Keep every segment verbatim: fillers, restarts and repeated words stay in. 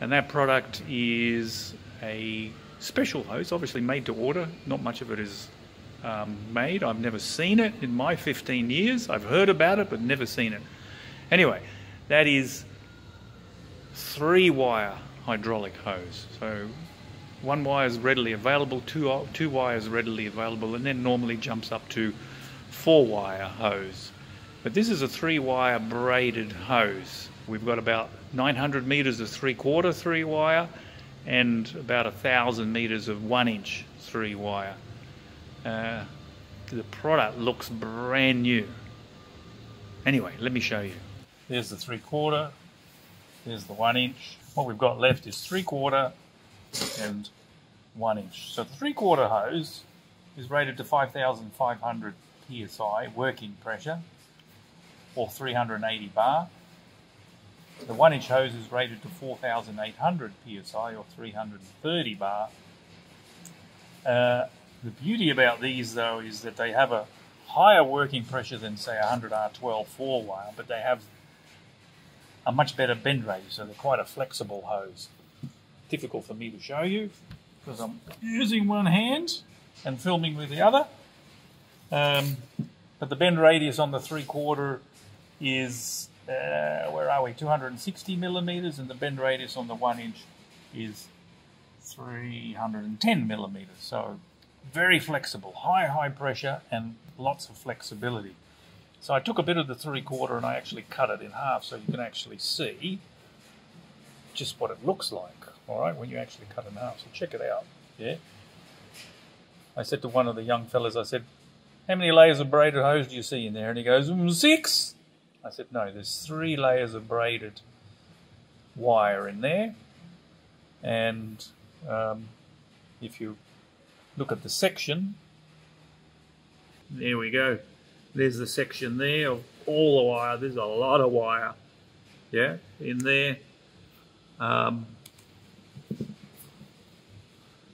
And that product is a special hose, obviously made to order. Not much of it is um, made. I've never seen it in my fifteen years. I've heard about it, but never seen it. Anyway, that is three-wire hydraulic hose. So one wire is readily available, two, two wires readily available, and then normally jumps up to four-wire hose. But this is a three-wire braided hose. We've got about nine hundred meters of three-quarter three-wire and about one thousand meters of one-inch three-wire. Uh, the product looks brand new. Anyway, let me show you. There's the three-quarter, there's the one-inch. What we've got left is three-quarter and one-inch. So the three-quarter hose is rated to five thousand five hundred P S I working pressure, or three hundred eighty bar. The one-inch hose is rated to four thousand eight hundred P S I, or three hundred thirty bar. Uh, the beauty about these, though, is that they have a higher working pressure than, say, one hundred R twelve four-wire, but they have a much better bend rate, so they're quite a flexible hose. Difficult for me to show you, because I'm using one hand and filming with the other. Um, but the bend radius on the three-quarter is... Uh, where are we? two hundred sixty millimeters, and the bend radius on the one inch is three hundred ten millimeters. So very flexible, high, high pressure and lots of flexibility. So I took a bit of the three quarter and I actually cut it in half so you can actually see just what it looks like, all right, when you actually cut it in half. So check it out, yeah? I said to one of the young fellas, I said, how many layers of braided hose do you see in there? And he goes, mm, six. I said, no, there's three layers of braided wire in there. And um, if you look at the section, there we go. There's the section there of all the wire. There's a lot of wire, yeah, in there. Um,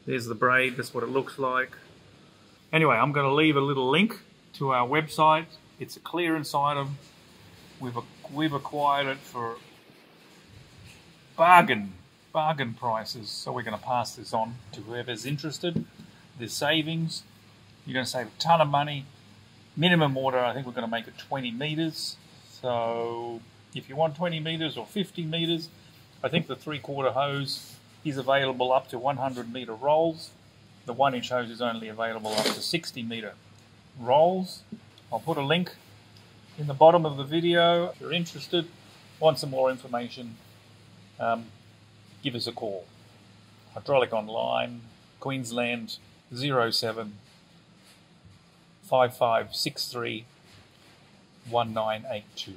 there's the braid. That's what it looks like. Anyway, I'm going to leave a little link to our website. It's a clearance item. We've, we've acquired it for bargain, bargain prices. So we're going to pass this on to whoever's interested. There's savings. You're going to save a ton of money. Minimum order, I think we're going to make it twenty meters. So if you want twenty meters or fifty meters, I think the three-quarter hose is available up to one hundred meter rolls. The one-inch hose is only available up to sixty meter rolls. I'll put a link in the bottom of the video. If you're interested, want some more information, um, give us a call. Hydraulic Online, Queensland, zero seven five five six three one nine eight two.